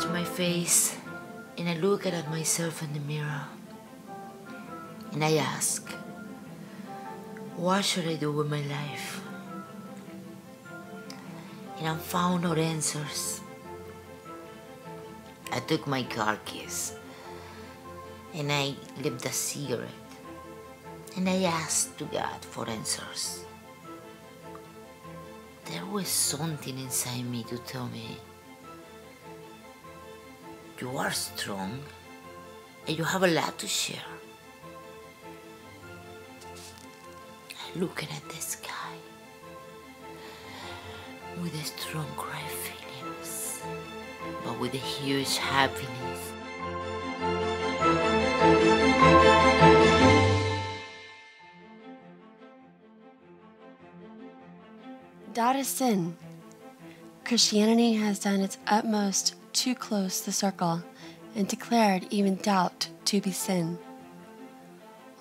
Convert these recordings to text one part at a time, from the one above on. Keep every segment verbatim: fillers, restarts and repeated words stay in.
touch my face and I look at myself in the mirror and I ask, what should I do with my life? And I found no answers. I took my car keys and I lit a cigarette and I asked to God for answers. There was something inside me to tell me, you are strong and you have a lot to share. I'm looking at the sky with a strong cry of feelings, but with a huge happiness. Doubt is sin. Christianity has done its utmost to close the circle and declared even doubt to be sin.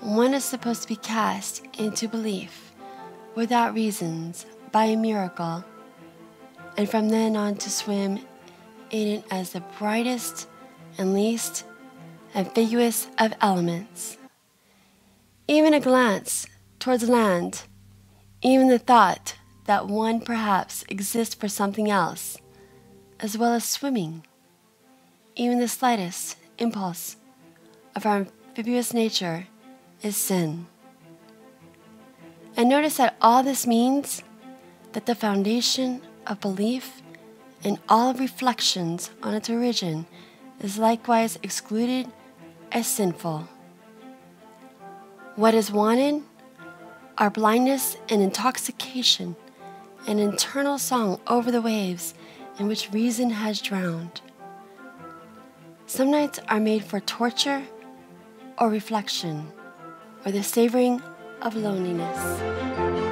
One is supposed to be cast into belief without reasons by a miracle, and from then on to swim in it as the brightest and least ambiguous of elements. Even a glance towards land, even the thought that one perhaps exists for something else, as well as swimming, even the slightest impulse of our amphibious nature is sin. And notice that all this means that the foundation of belief and all reflections on its origin is likewise excluded as sinful. What is wanted are blindness and intoxication, an internal song over the waves in which reason has drowned. Some nights are made for torture or reflection, or the savoring of loneliness.